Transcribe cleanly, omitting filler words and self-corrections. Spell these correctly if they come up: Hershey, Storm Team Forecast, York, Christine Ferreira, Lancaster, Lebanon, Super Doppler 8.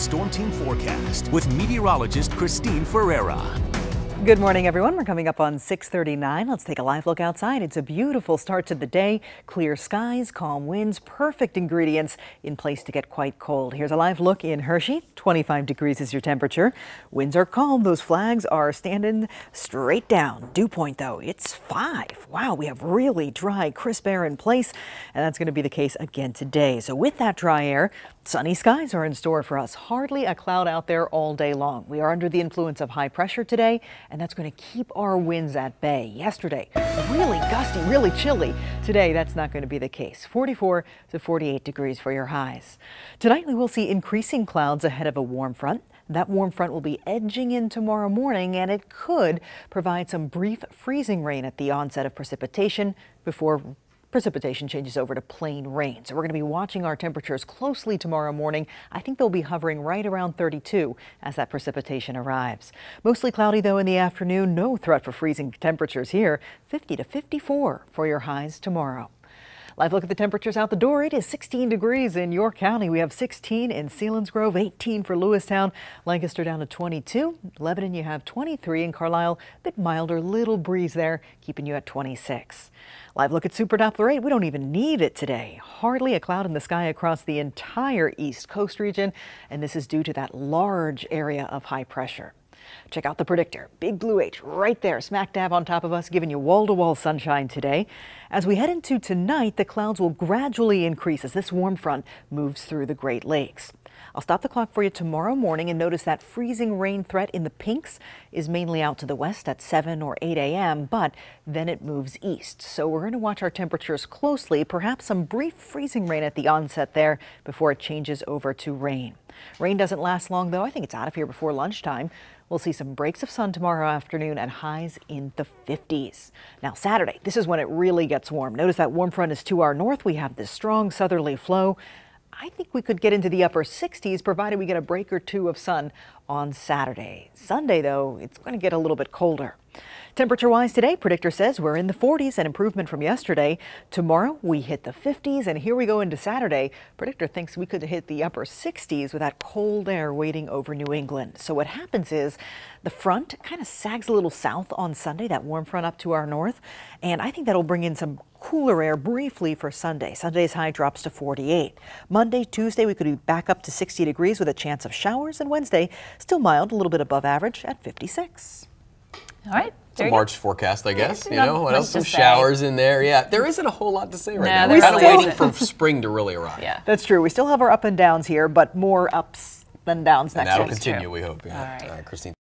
Storm Team Forecast with meteorologist Christine Ferreira. Good morning, everyone. We're coming up on 6:39. Let's take a live look outside. It's a beautiful start to the day. Clear skies, calm winds, perfect ingredients in place to get quite cold. Here's a live look in Hershey. 25 degrees is your temperature. Winds are calm. Those flags are standing straight down. Dew point, though, it's 5. Wow, we have really dry, crisp air in place, and that's going to be the case again today. So with that dry air, sunny skies are in store for us. Hardly a cloud out there all day long. We are under the influence of high pressure today, and that's going to keep our winds at bay. Yesterday, really gusty, really chilly. Today, that's not going to be the case. 44 to 48 degrees for your highs. Tonight, we will see increasing clouds ahead of a warm front. That warm front will be edging in tomorrow morning, and it could provide some brief freezing rain at the onset of precipitation before precipitation changes over to plain rain. So we're going to be watching our temperatures closely tomorrow morning. I think they'll be hovering right around 32 as that precipitation arrives. Mostly cloudy, though, in the afternoon. No threat for freezing temperatures here. 50 to 54 for your highs tomorrow. Live look at the temperatures out the door. It is 16 degrees in York County. We have 16 in Sealands Grove, 18 for Lewistown, Lancaster down to 22. Lebanon, you have 23 in Carlisle. A bit milder, little breeze there, keeping you at 26. Live look at Super Doppler 8. We don't even need it today. Hardly a cloud in the sky across the entire East Coast region, and this is due to that large area of high pressure. Check out the predictor. Big blue H right there, smack dab on top of us, giving you wall-to-wall sunshine today. As we head into tonight, the clouds will gradually increase as this warm front moves through the Great Lakes. I'll stop the clock for you tomorrow morning and notice that freezing rain threat in the pinks is mainly out to the west at 7 or 8 a.m., but then it moves east. So we're going to watch our temperatures closely, perhaps some brief freezing rain at the onset there before it changes over to rain. Rain doesn't last long, though. I think it's out of here before lunchtime. We'll see some breaks of sun tomorrow afternoon and highs in the 50s. Now, Saturday, this is when it really gets warm. Notice that warm front is to our north. We have this strong southerly flow. I think we could get into the upper 60s, provided we get a break or two of sun on Saturday. Sunday, though, it's going to get a little bit colder. Temperature-wise today, predictor says we're in the 40s, an improvement from yesterday. Tomorrow, we hit the 50s, and here we go into Saturday. Predictor thinks we could hit the upper 60s with that cold air waiting over New England. So what happens is the front kind of sags a little south on Sunday, that warm front up to our north, and I think that'll bring in some cooler air briefly for Sunday. Sunday's high drops to 48. Monday, Tuesday, we could be back up to 60 degrees with a chance of showers, and Wednesday, still mild, a little bit above average at 56. All right. It's a March forecast, I guess. You know, what else? Some showers in there. Yeah, there isn't a whole lot to say right now. We're kind of waiting for spring to really arrive. Yeah, that's true. We still have our up and downs here, but more ups than downs next week. That'll continue, we hope. Yeah. All right, Christine.